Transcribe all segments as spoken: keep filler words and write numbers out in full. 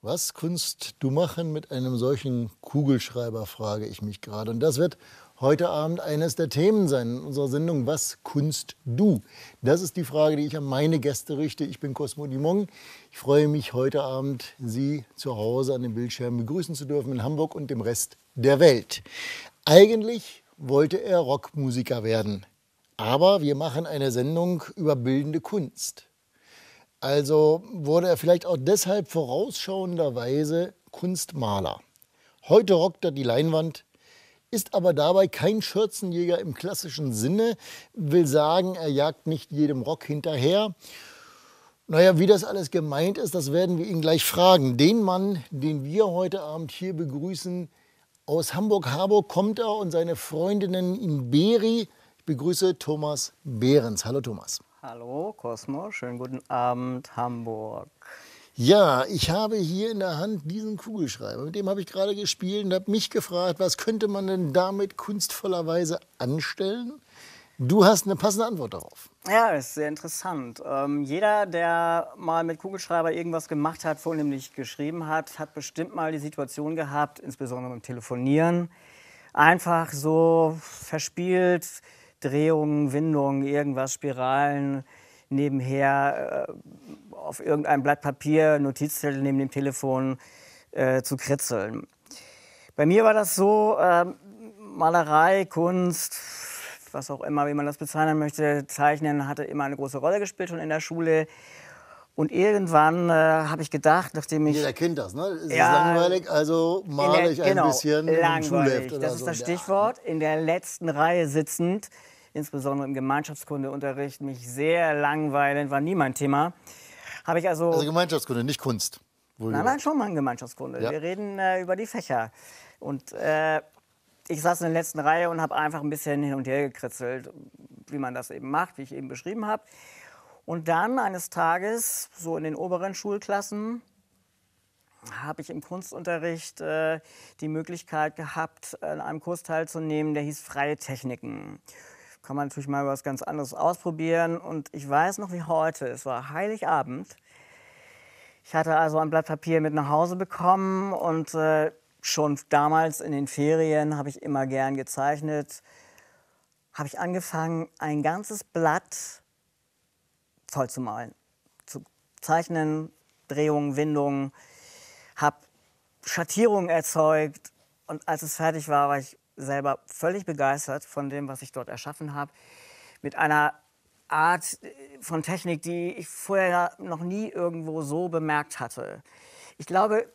Was Kunst du machen mit einem solchen Kugelschreiber, frage ich mich gerade. Und das wird heute Abend eines der Themen sein in unserer Sendung Was Kunst du? Das ist die Frage, die ich an meine Gäste richte. Ich bin Cosmo du Mont. Ich freue mich, heute Abend Sie zu Hause an den Bildschirmen begrüßen zu dürfen in Hamburg und dem Rest der Welt. Eigentlich wollte er Rockmusiker werden, aber wir machen eine Sendung über bildende Kunst. Also wurde er vielleicht auch deshalb vorausschauenderweise Kunstmaler. Heute rockt er die Leinwand, ist aber dabei kein Schürzenjäger im klassischen Sinne, will sagen, er jagt nicht jedem Rock hinterher. Naja, wie das alles gemeint ist, das werden wir ihn gleich fragen. Den Mann, den wir heute Abend hier begrüßen, aus Hamburg-Harburg kommt er und seine Freundinnen in Behri. Ich begrüße Thomas Behrens. Hallo Thomas. Hallo Cosmo, schönen guten Abend Hamburg. Ja, ich habe hier in der Hand diesen Kugelschreiber, mit dem habe ich gerade gespielt und habe mich gefragt, was könnte man denn damit kunstvollerweise anstellen? Du hast eine passende Antwort darauf. Ja, das ist sehr interessant. Ähm, jeder, der mal mit Kugelschreiber irgendwas gemacht hat, vornehmlich geschrieben hat, hat bestimmt mal die Situation gehabt, insbesondere beim Telefonieren, einfach so verspielt, Drehungen, Windungen, irgendwas, Spiralen nebenher äh, auf irgendeinem Blatt Papier, Notizzettel neben dem Telefon äh, zu kritzeln. Bei mir war das so, äh, Malerei, Kunst, was auch immer, wie man das bezeichnen möchte, Zeichnen hatte immer eine große Rolle gespielt schon in der Schule. Und irgendwann äh, habe ich gedacht, nachdem ich... Jeder kennt das, ne? Es ja, ist langweilig, also male ich ein genau, bisschen im Schulheft oder das ist so. Das Stichwort. In der letzten Reihe sitzend, insbesondere im Gemeinschaftskundeunterricht, mich sehr langweilend, war nie mein Thema. Habe ich also... Also Gemeinschaftskunde, nicht Kunst? Wohl nein, nein, schon mal in Gemeinschaftskunde. Ja. Wir reden äh, über die Fächer. Und äh, ich saß in der letzten Reihe und habe einfach ein bisschen hin und her gekritzelt, wie man das eben macht, wie ich eben beschrieben habe. Und dann eines Tages, so in den oberen Schulklassen, habe ich im Kunstunterricht äh, die Möglichkeit gehabt, an einem Kurs teilzunehmen, der hieß Freie Techniken. Kann man natürlich mal was ganz anderes ausprobieren. Und ich weiß noch wie heute, es war Heiligabend. Ich hatte also ein Blatt Papier mit nach Hause bekommen und äh, schon damals in den Ferien habe ich immer gern gezeichnet. Habe ich angefangen, ein ganzes Blatt voll zu malen, zu zeichnen, Drehungen, Windungen, habe Schattierungen erzeugt und als es fertig war, war ich selber völlig begeistert von dem, was ich dort erschaffen habe, mit einer Art von Technik, die ich vorher noch nie irgendwo so bemerkt hatte. Ich glaube...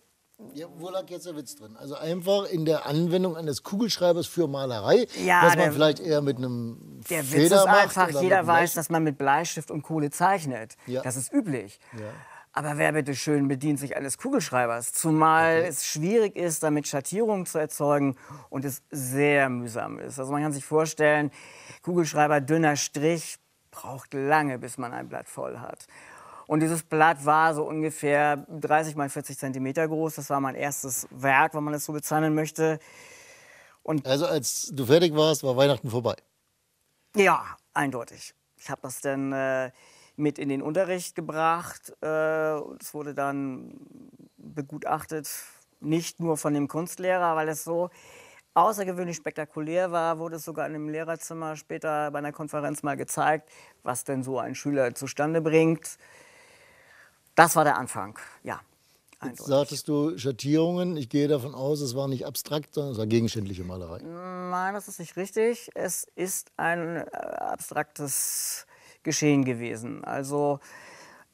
Ja, wo lag jetzt der Witz drin? Also einfach in der Anwendung eines Kugelschreibers für Malerei, ja, dass man der, vielleicht eher mit einem der Feder Witz ist macht einfach, jeder weiß, dass man mit Bleistift und Kohle zeichnet. Ja. Das ist üblich. Ja. Aber wer bitte schön bedient sich eines Kugelschreibers? Zumal okay. es schwierig ist, damit Schattierungen zu erzeugen und es sehr mühsam ist. Also man kann sich vorstellen, Kugelschreiber dünner Strich braucht lange, bis man ein Blatt voll hat. Und dieses Blatt war so ungefähr dreißig mal vierzig Zentimeter groß. Das war mein erstes Werk, wenn man es so bezeichnen möchte. Und also als du fertig warst, war Weihnachten vorbei? Ja, eindeutig. Ich habe das dann äh, mit in den Unterricht gebracht. Äh, es wurde dann begutachtet, nicht nur von dem Kunstlehrer, weil es so außergewöhnlich spektakulär war, wurde es sogar in einem Lehrerzimmer später bei einer Konferenz mal gezeigt, was denn so ein Schüler zustande bringt. Das war der Anfang, ja. Jetzt sagtest du Schattierungen. Ich gehe davon aus, es war nicht abstrakt, sondern es war gegenständliche Malerei. Nein, das ist nicht richtig. Es ist ein abstraktes Geschehen gewesen. Also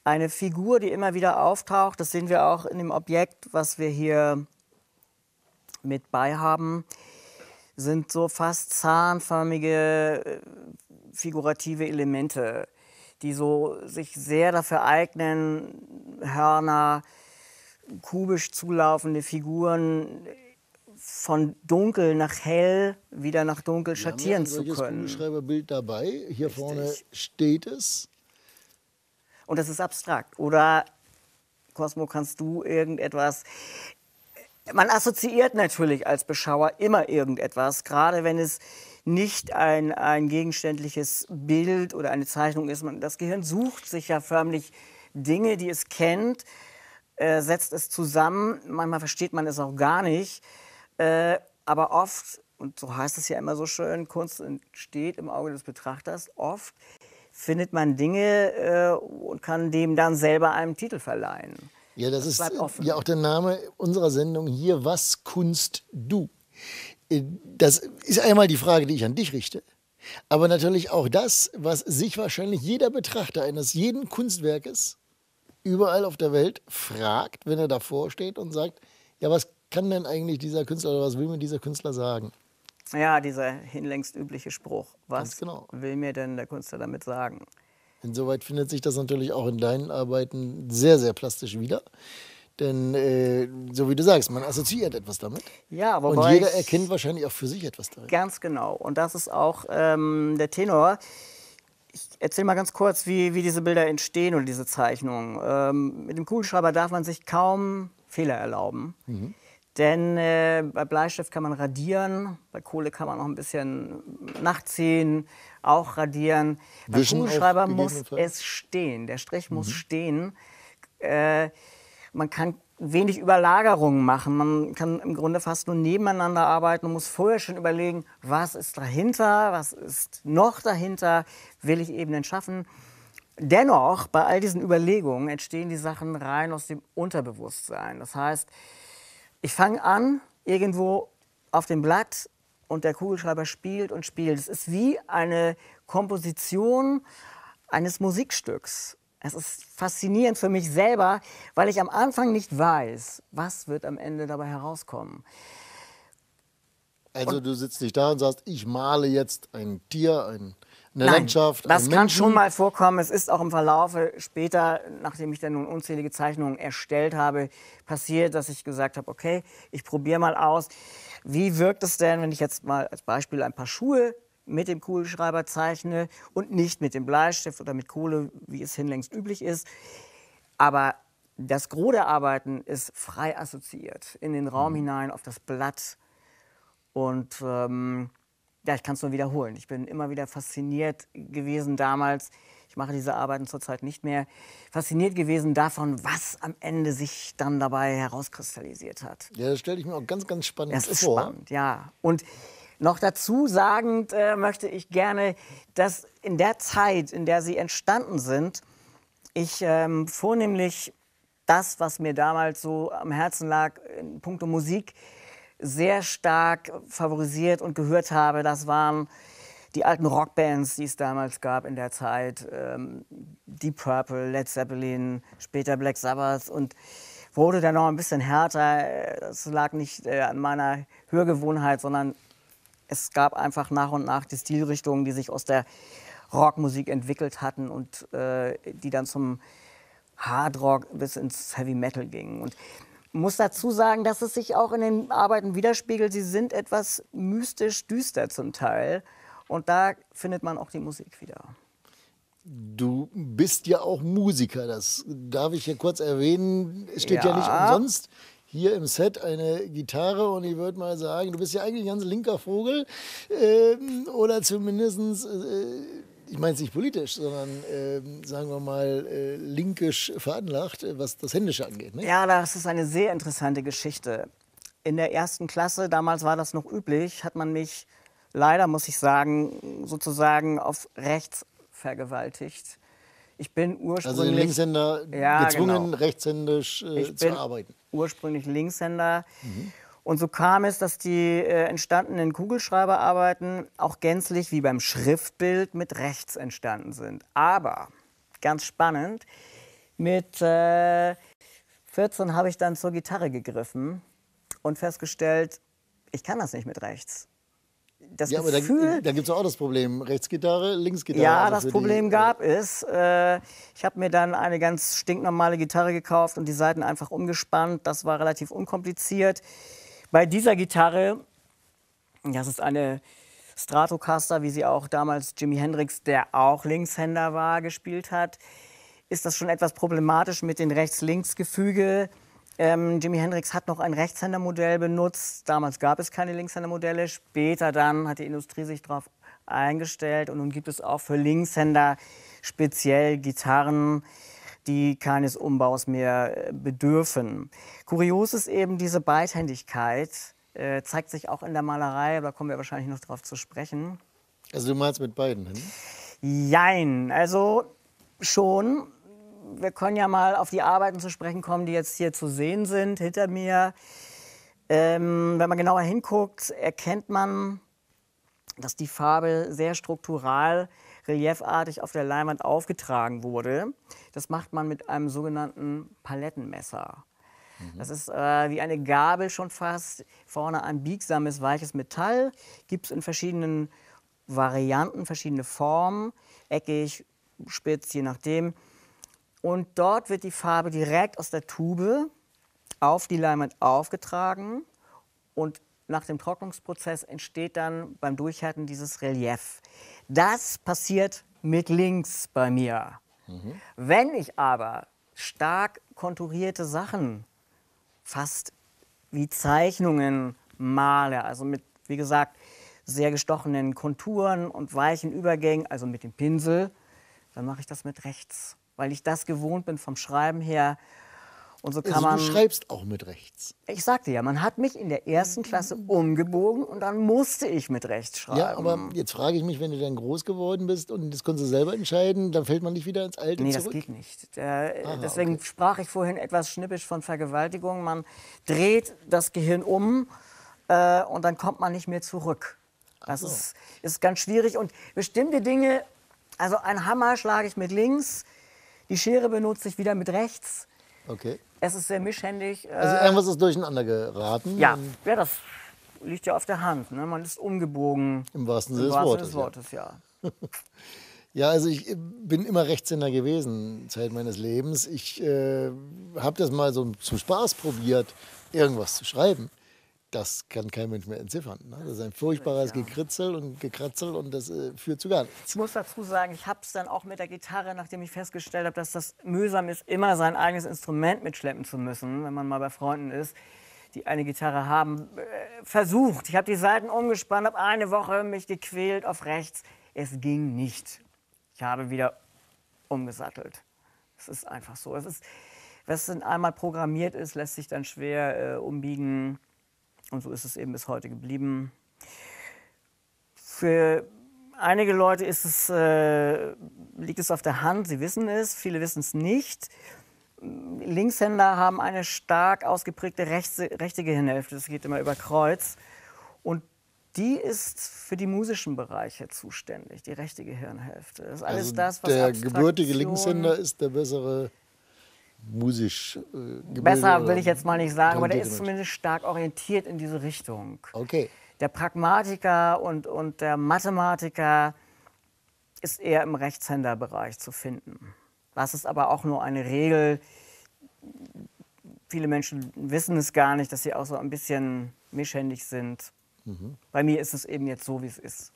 eine Figur, die immer wieder auftaucht, das sehen wir auch in dem Objekt, was wir hier mit beihaben, sind so fast zahnförmige, figurative Elemente, die so sich sehr dafür eignen, Hörner, kubisch zulaufende Figuren von dunkel nach hell, wieder nach dunkel schattieren zu können. Wir haben ein solches Kugelschreiberbild dabei. Hier Richtig. Vorne steht es. Und das ist abstrakt. Oder, Cosmo, kannst du irgendetwas... Man assoziiert natürlich als Beschauer immer irgendetwas, gerade wenn es nicht ein, ein gegenständliches Bild oder eine Zeichnung ist. Man, das Gehirn sucht sich ja förmlich Dinge, die es kennt, äh, setzt es zusammen. Manchmal versteht man es auch gar nicht. Äh, aber oft, und so heißt es ja immer so schön, Kunst entsteht im Auge des Betrachters, oft findet man Dinge äh, und kann dem dann selber einen Titel verleihen. Ja, das, das ist ja auch der Name unserer Sendung hier, Was Kunst Du. Das ist einmal die Frage, die ich an dich richte. Aber natürlich auch das, was sich wahrscheinlich jeder Betrachter eines jeden Kunstwerkes überall auf der Welt fragt, wenn er davor steht und sagt, ja, was kann denn eigentlich dieser Künstler oder was will mir dieser Künstler sagen? Ja, dieser hinlängst übliche Spruch. Was genau will mir denn der Künstler damit sagen? Insoweit findet sich das natürlich auch in deinen Arbeiten sehr, sehr plastisch wieder. Denn, äh, so wie du sagst, man assoziiert etwas damit. Ja, aber und jeder erkennt wahrscheinlich auch für sich etwas darin. Ganz genau. Und das ist auch ähm, der Tenor. Ich erzähle mal ganz kurz, wie, wie diese Bilder entstehen und diese Zeichnungen. Ähm, mit dem Kugelschreiber darf man sich kaum Fehler erlauben. Mhm. Denn äh, bei Bleistift kann man radieren, bei Kohle kann man auch ein bisschen nachziehen, auch radieren. Beim Kugelschreiber muss es stehen, der Strich muss mhm. stehen. Äh, Man kann wenig Überlagerungen machen, man kann im Grunde fast nur nebeneinander arbeiten und muss vorher schon überlegen, was ist dahinter, was ist noch dahinter, will ich eben denn schaffen. Dennoch, bei all diesen Überlegungen entstehen die Sachen rein aus dem Unterbewusstsein. Das heißt, ich fange an, irgendwo auf dem Blatt und der Kugelschreiber spielt und spielt. Es ist wie eine Komposition eines Musikstücks. Es ist faszinierend für mich selber, weil ich am Anfang nicht weiß, was wird am Ende dabei herauskommen. Also und du sitzt nicht da und sagst, ich male jetzt ein Tier, ein, eine Nein, Landschaft, einen Menschen. Das kann schon mal vorkommen. Es ist auch im Verlaufe später, nachdem ich dann nun unzählige Zeichnungen erstellt habe, passiert, dass ich gesagt habe, okay, ich probiere mal aus. Wie wirkt es denn, wenn ich jetzt mal als Beispiel ein paar Schuhe mit dem Kugelschreiber zeichne und nicht mit dem Bleistift oder mit Kohle, wie es hinlängst üblich ist. Aber das Gros der Arbeiten ist frei assoziiert, in den Raum hinein, auf das Blatt. Und ähm, ja, ich kann es nur wiederholen. Ich bin immer wieder fasziniert gewesen damals, ich mache diese Arbeiten zurzeit nicht mehr, fasziniert gewesen davon, was am Ende sich dann dabei herauskristallisiert hat. Ja, das stelle ich mir auch ganz, ganz spannend vor. Das ist spannend, ja. Und noch dazu sagend äh, möchte ich gerne, dass in der Zeit, in der sie entstanden sind, ich ähm, vornehmlich das, was mir damals so am Herzen lag, in puncto Musik, sehr stark favorisiert und gehört habe. Das waren die alten Rockbands, die es damals gab in der Zeit. Ähm, Deep Purple, Led Zeppelin, später Black Sabbath und wurde dann noch ein bisschen härter. Das lag nicht äh, an meiner Hörgewohnheit, sondern es gab einfach nach und nach die Stilrichtungen, die sich aus der Rockmusik entwickelt hatten und äh, die dann zum Hardrock bis ins Heavy Metal gingen. Und muss dazu sagen, dass es sich auch in den Arbeiten widerspiegelt. Sie sind etwas mystisch düster zum Teil und da findet man auch die Musik wieder. Du bist ja auch Musiker, das darf ich hier kurz erwähnen. Es steht ja, ja nicht umsonst hier im Set eine Gitarre und ich würde mal sagen, du bist ja eigentlich ein ganz linker Vogel ähm, oder zumindestens, äh, ich meine es nicht politisch, sondern äh, sagen wir mal äh, linkisch veranlagt, was das Händische angeht. Ne? Ja, das ist eine sehr interessante Geschichte. In der ersten Klasse, damals war das noch üblich, hat man mich leider, muss ich sagen, sozusagen auf rechts vergewaltigt. Ich bin ursprünglich... Also den Linkshänder ja, gezwungen, genau. rechtshändisch äh, ich bin zu arbeiten. Ursprünglich Linkshänder. Mhm. Und so kam es, dass die äh, entstandenen Kugelschreiberarbeiten auch gänzlich wie beim Schriftbild mit rechts entstanden sind. Aber, ganz spannend, mit äh, vierzehn habe ich dann zur Gitarre gegriffen und festgestellt, ich kann das nicht mit rechts. Das ja, Gefühl, aber da, da gibt es auch das Problem, Rechtsgitarre, Linksgitarre. Ja, also das Problem die, gab es. Äh, ich habe mir dann eine ganz stinknormale Gitarre gekauft und die Saiten einfach umgespannt. Das war relativ unkompliziert. Bei dieser Gitarre, das ist eine Stratocaster, wie sie auch damals Jimi Hendrix, der auch Linkshänder war, gespielt hat, ist das schon etwas problematisch mit den Rechts-Links-Gefüge. Ähm, Jimi Hendrix hat noch ein Rechtshändermodell benutzt. Damals gab es keine Linkshändermodelle. Später dann hat die Industrie sich darauf eingestellt. Und nun gibt es auch für Linkshänder speziell Gitarren, die keines Umbaus mehr bedürfen. Kurios ist eben diese Beidhändigkeit, äh, zeigt sich auch in der Malerei, aber da kommen wir wahrscheinlich noch drauf zu sprechen. Also du malst mit beiden Händen? Jein, also schon. Wir können ja mal auf die Arbeiten zu sprechen kommen, die jetzt hier zu sehen sind, hinter mir. Ähm, wenn man genauer hinguckt, erkennt man, dass die Farbe sehr struktural, reliefartig auf der Leinwand aufgetragen wurde. Das macht man mit einem sogenannten Palettenmesser. Mhm. Das ist äh, wie eine Gabel schon fast, vorne ein biegsames, weiches Metall. Gibt es in verschiedenen Varianten, verschiedene Formen, eckig, spitz, je nachdem. Und dort wird die Farbe direkt aus der Tube auf die Leinwand aufgetragen und nach dem Trocknungsprozess entsteht dann beim Durchhärten dieses Relief. Das passiert mit links bei mir. Mhm. Wenn ich aber stark konturierte Sachen, fast wie Zeichnungen male, also mit, wie gesagt, sehr gestochenen Konturen und weichen Übergängen, also mit dem Pinsel, dann mache ich das mit rechts, weil ich das gewohnt bin vom Schreiben her. Und so kann also, man, du schreibst auch mit rechts. Ich sagte ja, man hat mich in der ersten Klasse umgebogen und dann musste ich mit rechts schreiben. Ja, aber jetzt frage ich mich, wenn du dann groß geworden bist und das konntest du selber entscheiden, dann fällt man nicht wieder ins Alte nee, zurück? Nee, das geht nicht. Äh, Aha, deswegen okay. sprach ich vorhin etwas schnippisch von Vergewaltigung. Man dreht das Gehirn um äh, und dann kommt man nicht mehr zurück. Das so. ist, ist ganz schwierig und bestimmte Dinge, also einen Hammer schlage ich mit links, die Schere benutze ich wieder mit rechts. Okay. Es ist sehr mischhändig. Also irgendwas ist durcheinander geraten? Ja, ja, das liegt ja auf der Hand. Ne? Man ist umgebogen. Im wahrsten Sinne des Wortes. Ja. Ja, also ich bin immer Rechtshänder gewesen, Zeit meines Lebens. Ich äh, habe das mal so zum Spaß probiert, irgendwas zu schreiben. Das kann kein Mensch mehr entziffern. Ne? Das ist ein furchtbares ja. Gekritzel und Gekratzel und das äh, führt zu gar nichts. Ich muss dazu sagen, ich habe es dann auch mit der Gitarre, nachdem ich festgestellt habe, dass das mühsam ist, immer sein eigenes Instrument mitschleppen zu müssen, wenn man mal bei Freunden ist, die eine Gitarre haben, äh, versucht. Ich habe die Saiten umgespannt, habe eine Woche mich gequält auf rechts. Es ging nicht. Ich habe wieder umgesattelt. Es ist einfach so. Es ist, was dann einmal programmiert ist, lässt sich dann schwer äh, umbiegen. Und so ist es eben bis heute geblieben. Für einige Leute ist es, äh, liegt es auf der Hand, sie wissen es, viele wissen es nicht. Linkshänder haben eine stark ausgeprägte rechte, rechte Gehirnhälfte, das geht immer über Kreuz. Und die ist für die musischen Bereiche zuständig, die rechte Gehirnhälfte. Das ist alles also das, was der gebürtige Linkshänder ist der bessere... musisch äh, gebildet. Besser will ich jetzt mal nicht sagen, aber der ist zumindest stark orientiert in diese Richtung. Okay. Der Pragmatiker und, und der Mathematiker ist eher im Rechtshänderbereich zu finden. Das ist aber auch nur eine Regel. Viele Menschen wissen es gar nicht, dass sie auch so ein bisschen mischhändig sind. Mhm. Bei mir ist es eben jetzt so, wie es ist.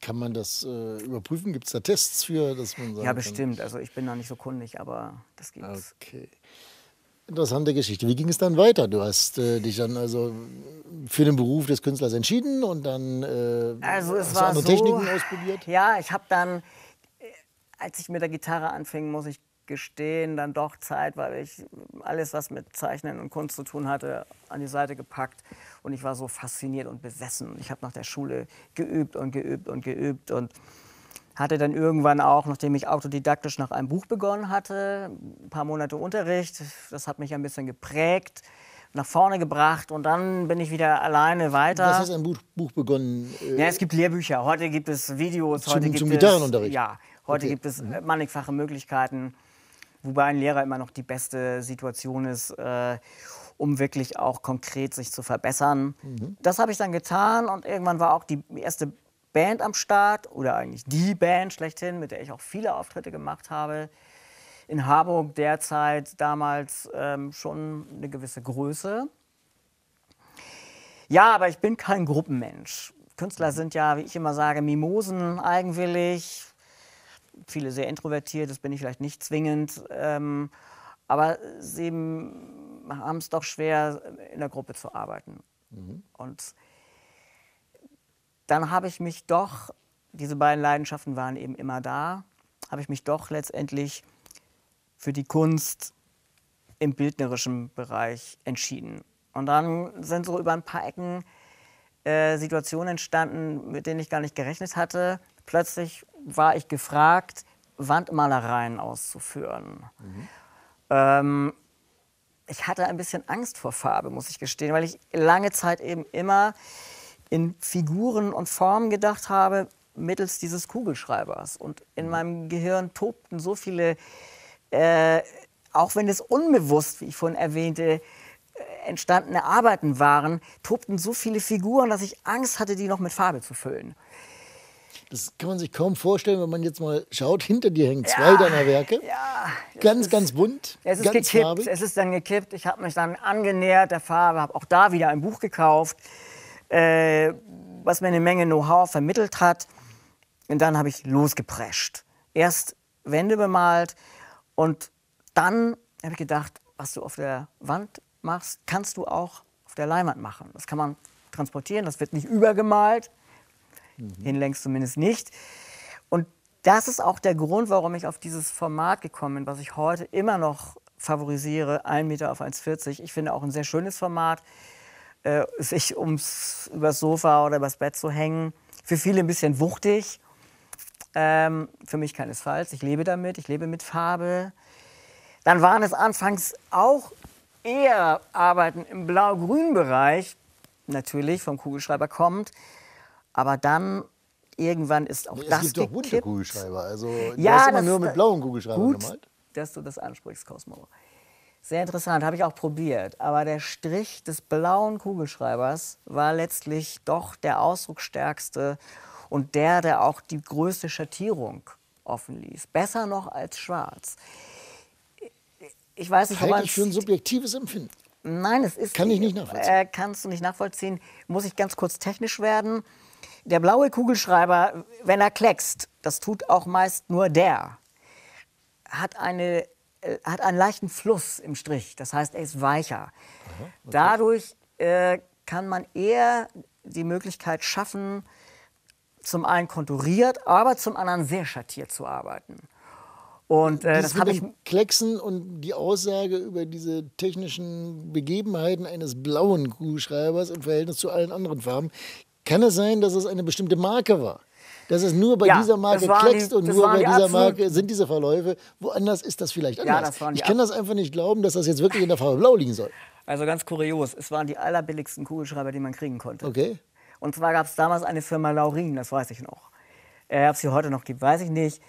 Kann man das äh, überprüfen? Gibt es da Tests für, dass man sagen Ja, bestimmt. Kann, also ich bin da nicht so kundig, aber das gibt's. Okay. Interessante Geschichte. Wie ging es dann weiter? Du hast äh, dich dann also für den Beruf des Künstlers entschieden und dann äh, also es hast war du andere so, Techniken ausprobiert? Ja, ich habe dann, als ich mit der Gitarre anfing, muss ich gestehen, dann doch Zeit, weil ich alles, was mit Zeichnen und Kunst zu tun hatte, an die Seite gepackt. Und ich war so fasziniert und besessen. Ich habe nach der Schule geübt und geübt und geübt und hatte dann irgendwann auch, nachdem ich autodidaktisch nach einem Buch begonnen hatte, ein paar Monate Unterricht, das hat mich ein bisschen geprägt, nach vorne gebracht und dann bin ich wieder alleine weiter. Was heißt ein Buch, Buch begonnen? Ja, es gibt Lehrbücher, heute gibt es Videos, zum, heute gibt zum es... Zum Gitarrenunterricht? Ja, heute okay. gibt es mhm. mannigfache Möglichkeiten. Wobei ein Lehrer immer noch die beste Situation ist, äh, um wirklich auch konkret sich zu verbessern. Mhm. Das habe ich dann getan und irgendwann war auch die erste Band am Start oder eigentlich die Band schlechthin, mit der ich auch viele Auftritte gemacht habe. In Harburg derzeit damals ähm, schon eine gewisse Größe. Ja, aber ich bin kein Gruppenmensch. Künstler sind ja, wie ich immer sage, Mimosen, eigenwillig. Viele sehr introvertiert, das bin ich vielleicht nicht zwingend, ähm, aber sie haben es doch schwer, in der Gruppe zu arbeiten. Mhm. Und dann habe ich mich doch, diese beiden Leidenschaften waren eben immer da, habe ich mich doch letztendlich für die Kunst im bildnerischen Bereich entschieden. Und dann sind so über ein paar Ecken äh, Situationen entstanden, mit denen ich gar nicht gerechnet hatte. Plötzlich war ich gefragt, Wandmalereien auszuführen. Mhm. Ähm, ich hatte ein bisschen Angst vor Farbe, muss ich gestehen, weil ich lange Zeit eben immer in Figuren und Formen gedacht habe, mittels dieses Kugelschreibers. Und in meinem Gehirn tobten so viele, äh, auch wenn es unbewusst, wie ich vorhin erwähnte, entstandene Arbeiten waren, tobten so viele Figuren, dass ich Angst hatte, die noch mit Farbe zu füllen. Das kann man sich kaum vorstellen, wenn man jetzt mal schaut. Hinter dir hängen zwei ja, deiner Werke. Ja, ganz, ist, ganz bunt. Es ist ganz gekippt. Farbig. Es ist dann gekippt. Ich habe mich dann angenähert der Farbe, habe auch da wieder ein Buch gekauft, äh, was mir eine Menge Know-how vermittelt hat. Und dann habe ich losgeprescht. Erst Wände bemalt und dann habe ich gedacht, was du auf der Wand machst, kannst du auch auf der Leinwand machen. Das kann man transportieren, das wird nicht übergemalt. Mhm. Hinlängst zumindest nicht. Und das ist auch der Grund, warum ich auf dieses Format gekommen bin, was ich heute immer noch favorisiere, ein Meter auf eins Komma vierzig. Ich finde auch ein sehr schönes Format, äh, sich ums, übers Sofa oder übers Bett zu hängen. Für viele ein bisschen wuchtig, ähm, für mich keinesfalls. Ich lebe damit, ich lebe mit Farbe. Dann waren es anfangs auch eher Arbeiten im blau-grünen Bereich, natürlich vom Kugelschreiber kommt. Aber dann, irgendwann ist auch es das gekippt. Es gibt doch bunte Kugelschreiber, also ja, du hast immer nur mit blauen Kugelschreibern gut, gemalt. Dass du das ansprichst, Cosmo. Sehr interessant, habe ich auch probiert. Aber der Strich des blauen Kugelschreibers war letztlich doch der ausdrucksstärkste und der, der auch die größte Schattierung offen ließ. Besser noch als schwarz. Ich weiß nicht, ob man... Das halte ich für ein subjektives Empfinden. Nein, es ist... Kann ich nicht nachvollziehen. Äh, kannst du nicht nachvollziehen. Muss ich ganz kurz technisch werden. Der blaue Kugelschreiber, wenn er kleckst, das tut auch meist nur der, hat, eine, äh, hat einen leichten Fluss im Strich. Das heißt, er ist weicher. Aha, okay. Dadurch äh, kann man eher die Möglichkeit schaffen, zum einen konturiert, aber zum anderen sehr schattiert zu arbeiten. Und äh, das habe ich Klecksen und die Aussage über diese technischen Begebenheiten eines blauen Kugelschreibers im Verhältnis zu allen anderen Farben. Kann es sein, dass es eine bestimmte Marke war? Dass es nur bei ja, dieser Marke kleckst die, und nur bei die dieser Marke sind diese Verläufe. Woanders ist das vielleicht anders. Ja, das waren die ich kann das einfach nicht glauben, dass das jetzt wirklich in der Farbe blau liegen soll. Also ganz kurios, es waren die allerbilligsten Kugelschreiber, die man kriegen konnte. Okay. Und zwar gab es damals eine Firma Laurin, das weiß ich noch. Äh, ob es sie heute noch gibt, weiß ich nicht.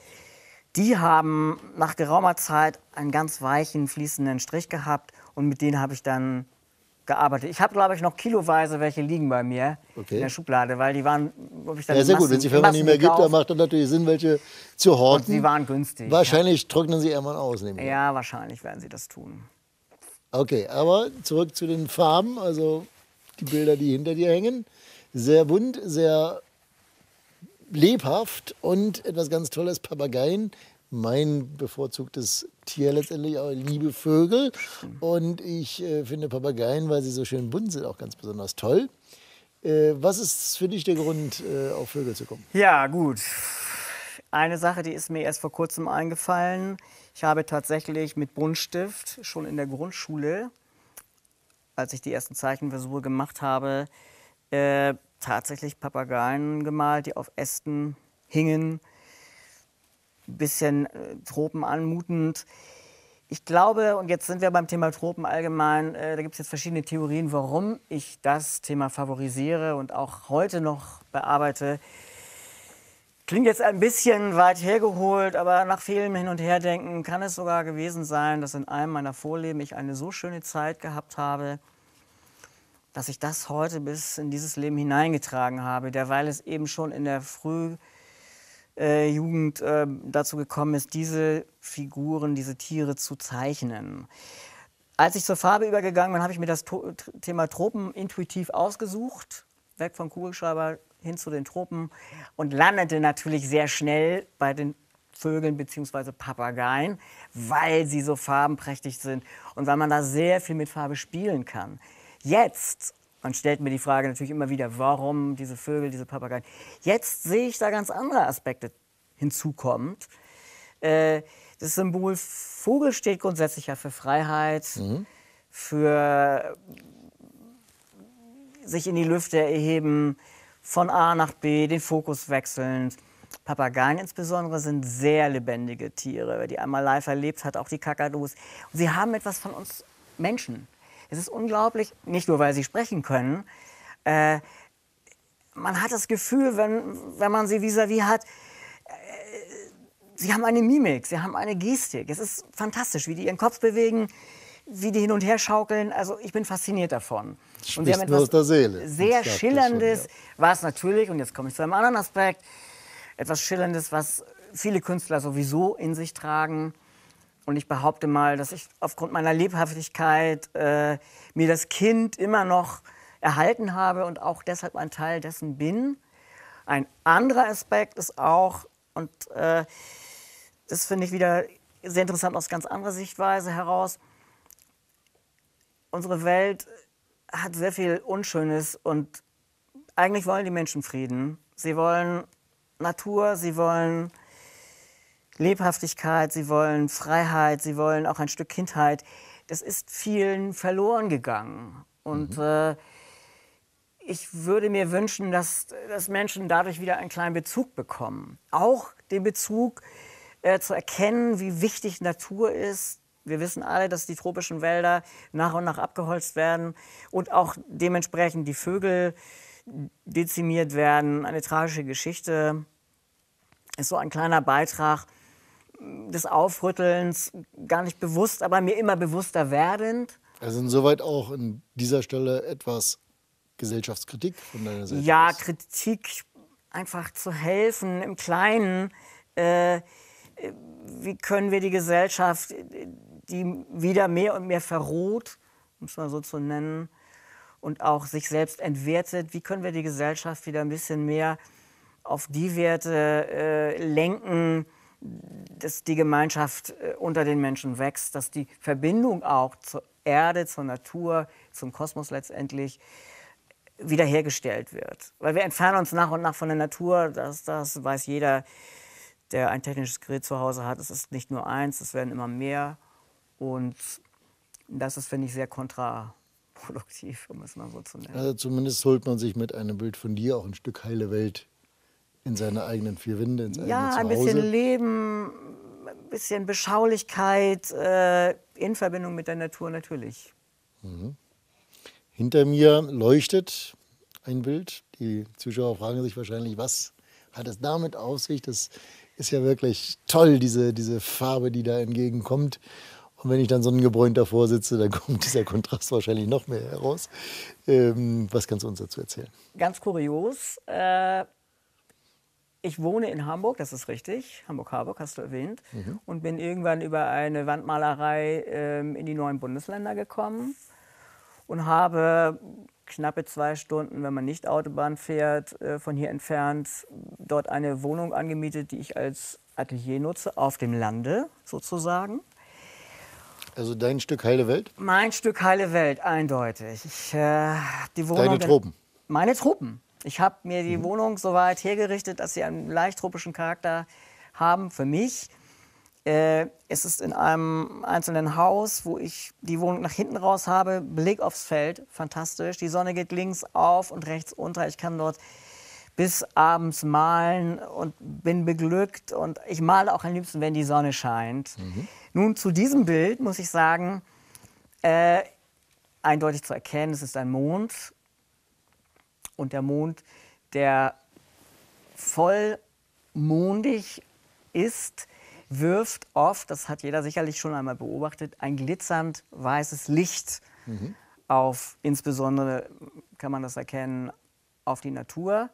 Die haben nach geraumer Zeit einen ganz weichen, fließenden Strich gehabt und mit denen habe ich dann... gearbeitet. Ich habe, glaube ich, noch kiloweise welche liegen bei mir okay. in der Schublade, weil die waren, ob ich dann ja, sehr Massen, gut, wenn es die Firma nicht mehr gibt, dann macht dann natürlich Sinn, welche zu horten. Und sie waren günstig. Wahrscheinlich ja. trocknen sie irgendwann aus. Nämlich. Ja, wahrscheinlich werden sie das tun. Okay, aber zurück zu den Farben, also die Bilder, die hinter dir hängen. Sehr bunt, sehr lebhaft und etwas ganz Tolles, Papageien. Mein bevorzugtes Tier letztendlich, aber liebe Vögel. Und ich äh, finde Papageien, weil sie so schön bunt sind, auch ganz besonders toll. Äh, was ist für dich der Grund, äh, auf Vögel zu kommen? Ja, gut. Eine Sache, die ist mir erst vor kurzem eingefallen. Ich habe tatsächlich mit Buntstift schon in der Grundschule, als ich die ersten Zeichenversuche gemacht habe, äh, tatsächlich Papageien gemalt, die auf Ästen hingen. Bisschen äh, Tropen anmutend. Ich glaube, und jetzt sind wir beim Thema Tropen allgemein, äh, da gibt es jetzt verschiedene Theorien, warum ich das Thema favorisiere und auch heute noch bearbeite. Klingt jetzt ein bisschen weit hergeholt, aber nach vielem Hin- und Herdenken kann es sogar gewesen sein, dass in einem meiner Vorleben ich eine so schöne Zeit gehabt habe, dass ich das heute bis in dieses Leben hineingetragen habe, derweil es eben schon in der Früh Äh, Jugend äh, dazu gekommen ist, diese Figuren, diese Tiere zu zeichnen. Als ich zur Farbe übergegangen bin, habe ich mir das to Thema Tropen intuitiv ausgesucht, weg vom Kugelschreiber hin zu den Tropen und landete natürlich sehr schnell bei den Vögeln bzw. Papageien, weil sie so farbenprächtig sind und weil man da sehr viel mit Farbe spielen kann. Jetzt, man stellt mir die Frage natürlich immer wieder, warum diese Vögel, diese Papageien. Jetzt sehe ich da ganz andere Aspekte hinzukommt, äh, Das Symbol Vogel steht grundsätzlich ja für Freiheit, mhm. für sich in die Lüfte erheben, von A nach B, den Fokus wechselnd. Papageien insbesondere sind sehr lebendige Tiere. Wer die einmal live erlebt hat, auch die Kakadus. Und sie haben etwas von uns Menschen. Es ist unglaublich, nicht nur, weil sie sprechen können. Äh, man hat das Gefühl, wenn, wenn man sie vis-à-vis hat, äh, sie haben eine Mimik, sie haben eine Gestik. Es ist fantastisch, wie die ihren Kopf bewegen, wie die hin und her schaukeln. Also ich bin fasziniert davon. Und sie haben etwas aus der Seele. Sehr Schillerndes, schon, ja. was natürlich, und jetzt komme ich zu einem anderen Aspekt, etwas Schillerndes, was viele Künstler sowieso in sich tragen. Und ich behaupte mal, dass ich aufgrund meiner Lebhaftigkeit äh, mir das Kind immer noch erhalten habe und auch deshalb ein Teil dessen bin. Ein anderer Aspekt ist auch, und äh, das finde ich wieder sehr interessant aus ganz anderer Sichtweise heraus, unsere Welt hat sehr viel Unschönes und eigentlich wollen die Menschen Frieden. Sie wollen Natur, sie wollen Lebhaftigkeit, sie wollen Freiheit, sie wollen auch ein Stück Kindheit. Das ist vielen verloren gegangen. Und mhm. äh, ich würde mir wünschen, dass, dass Menschen dadurch wieder einen kleinen Bezug bekommen. Auch den Bezug äh, zu erkennen, wie wichtig Natur ist. Wir wissen alle, dass die tropischen Wälder nach und nach abgeholzt werden und auch dementsprechend die Vögel dezimiert werden. Eine tragische Geschichte ist so ein kleiner Beitrag des Aufrüttelns, gar nicht bewusst, aber mir immer bewusster werdend. Also insoweit auch an dieser Stelle etwas Gesellschaftskritik von deiner Seite? Ja, Kritik, einfach zu helfen im Kleinen. Äh, wie können wir die Gesellschaft, die wieder mehr und mehr verroht, um es mal so zu nennen, und auch sich selbst entwertet, wie können wir die Gesellschaft wieder ein bisschen mehr auf die Werte äh, lenken, dass die Gemeinschaft äh, unter den Menschen wächst, dass die Verbindung auch zur Erde, zur Natur, zum Kosmos letztendlich wiederhergestellt wird. Weil wir entfernen uns nach und nach von der Natur, das, das weiß jeder, der ein technisches Gerät zu Hause hat. Es ist nicht nur eins, es werden immer mehr. Und das ist, finde ich, sehr kontraproduktiv, um es mal so zu nennen. Also zumindest holt man sich mit einem Bild von dir auch ein Stück heile Welt in seine eigenen vier Wände, ins eigene Zuhause. Ja, ein bisschen Leben, ein bisschen Beschaulichkeit äh, in Verbindung mit der Natur natürlich. Mhm. Hinter mir leuchtet ein Bild. Die Zuschauer fragen sich wahrscheinlich, was hat es damit auf sich? Das ist ja wirklich toll, diese, diese Farbe, die da entgegenkommt. Und wenn ich dann sonnengebräunt davor sitze, dann kommt dieser Kontrast wahrscheinlich noch mehr heraus. Ähm, was kannst du uns dazu erzählen? Ganz kurios. Äh, ich wohne in Hamburg, das ist richtig. Hamburg-Harburg hast du erwähnt. Mhm. Und bin irgendwann über eine Wandmalerei äh, in die neuen Bundesländer gekommen. Und habe knappe zwei Stunden, wenn man nicht Autobahn fährt, äh, von hier entfernt, dort eine Wohnung angemietet, die ich als Atelier nutze, auf dem Lande sozusagen. Also dein Stück heile Welt? Mein Stück heile Welt, eindeutig. Ich, äh, die Wohnung, Deine Tropen? Meine Tropen. Ich habe mir die mhm. Wohnung so weit hergerichtet, dass sie einen leicht tropischen Charakter haben für mich. Äh, es ist in einem einzelnen Haus, wo ich die Wohnung nach hinten raus habe. Blick aufs Feld, fantastisch. Die Sonne geht links auf und rechts unter. Ich kann dort bis abends malen und bin beglückt. Und ich male auch am liebsten, wenn die Sonne scheint. Mhm. Nun, zu diesem Bild muss ich sagen, äh, eindeutig zu erkennen, es ist ein Mond. Und der Mond, der vollmondig ist, wirft oft, das hat jeder sicherlich schon einmal beobachtet, ein glitzernd weißes Licht mhm. auf, insbesondere kann man das erkennen, auf die Natur.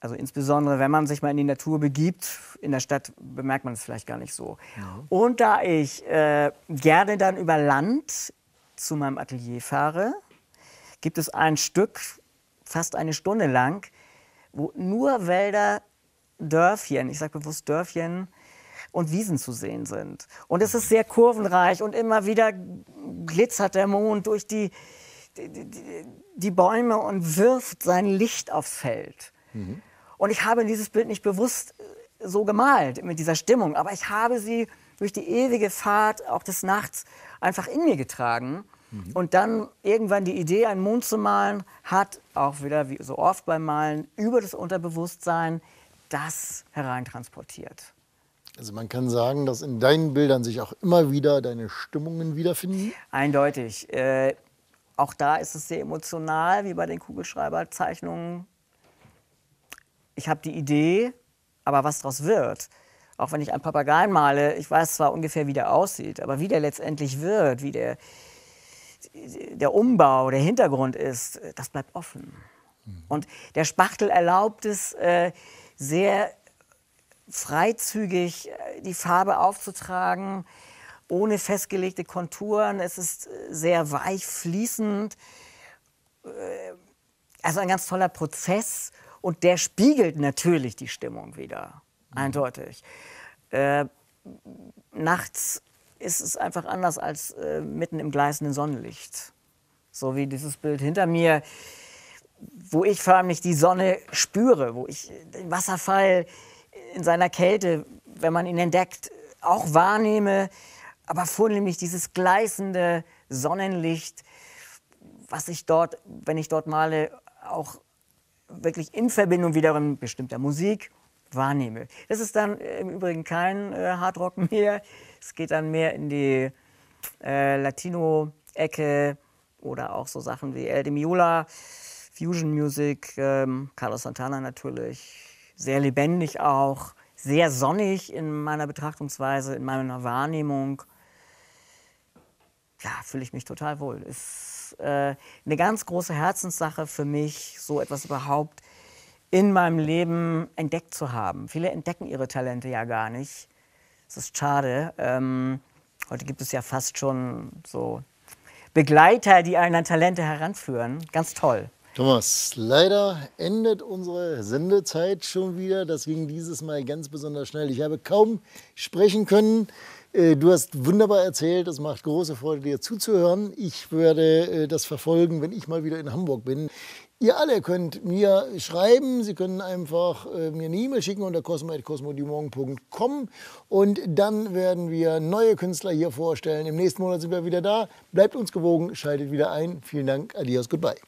Also insbesondere, wenn man sich mal in die Natur begibt, in der Stadt bemerkt man es vielleicht gar nicht so. Ja. Und da ich äh, gerne dann über Land zu meinem Atelier fahre, gibt es ein Stück, fast eine Stunde lang, wo nur Wälder, Dörfchen, ich sage bewusst Dörfchen, und Wiesen zu sehen sind. Und es ist sehr kurvenreich und immer wieder glitzert der Mond durch die, die, die, die Bäume und wirft sein Licht aufs Feld. Mhm. Und ich habe dieses Bild nicht bewusst so gemalt, mit dieser Stimmung, aber ich habe sie durch die ewige Fahrt, auch des Nachts, einfach in mir getragen. Mhm. Und dann irgendwann die Idee, einen Mond zu malen, hat auch wieder, wie so oft beim Malen, über das Unterbewusstsein das hereintransportiert. Also man kann sagen, dass in deinen Bildern sich auch immer wieder deine Stimmungen wiederfinden? Eindeutig. Äh, auch da ist es sehr emotional, wie bei den Kugelschreiberzeichnungen. Ich habe die Idee, aber was daraus wird, auch wenn ich einen Papageien male, ich weiß zwar ungefähr, wie der aussieht, aber wie der letztendlich wird, wie der, der Umbau, der Hintergrund ist, das bleibt offen. Mhm. Und der Spachtel erlaubt es, äh, sehr freizügig die Farbe aufzutragen, ohne festgelegte Konturen. Es ist sehr weich fließend. Also ein ganz toller Prozess. Und der spiegelt natürlich die Stimmung wieder, mhm. eindeutig. Äh, nachts ist es einfach anders als äh, mitten im gleißenden Sonnenlicht. So wie dieses Bild hinter mir, wo ich förmlich die Sonne spüre, wo ich den Wasserfall in seiner Kälte, wenn man ihn entdeckt, auch wahrnehme, aber vornehmlich dieses gleißende Sonnenlicht, was ich dort, wenn ich dort male, auch wirklich in Verbindung wiederum mit bestimmter Musik wahrnehme. Das ist dann im Übrigen kein äh, Hardrock mehr, es geht dann mehr in die äh, Latino-Ecke oder auch so Sachen wie Al Di Meola, Fusion Music, ähm, Carlos Santana natürlich. Sehr lebendig auch, sehr sonnig in meiner Betrachtungsweise, in meiner Wahrnehmung. Ja, fühle ich mich total wohl. Ist äh, eine ganz große Herzenssache für mich, so etwas überhaupt in meinem Leben entdeckt zu haben. Viele entdecken ihre Talente ja gar nicht. Das ist schade. Ähm, heute gibt es ja fast schon so Begleiter, die einen an Talente heranführen. Ganz toll. Thomas, leider endet unsere Sendezeit schon wieder. Das ging dieses Mal ganz besonders schnell. Ich habe kaum sprechen können. Du hast wunderbar erzählt. Es macht große Freude, dir zuzuhören. Ich werde das verfolgen, wenn ich mal wieder in Hamburg bin. Ihr alle könnt mir schreiben. Sie können einfach mir eine E-Mail schicken unter cosmo at cosmodumont punkt com. Und dann werden wir neue Künstler hier vorstellen. Im nächsten Monat sind wir wieder da. Bleibt uns gewogen, schaltet wieder ein. Vielen Dank. Adios, goodbye.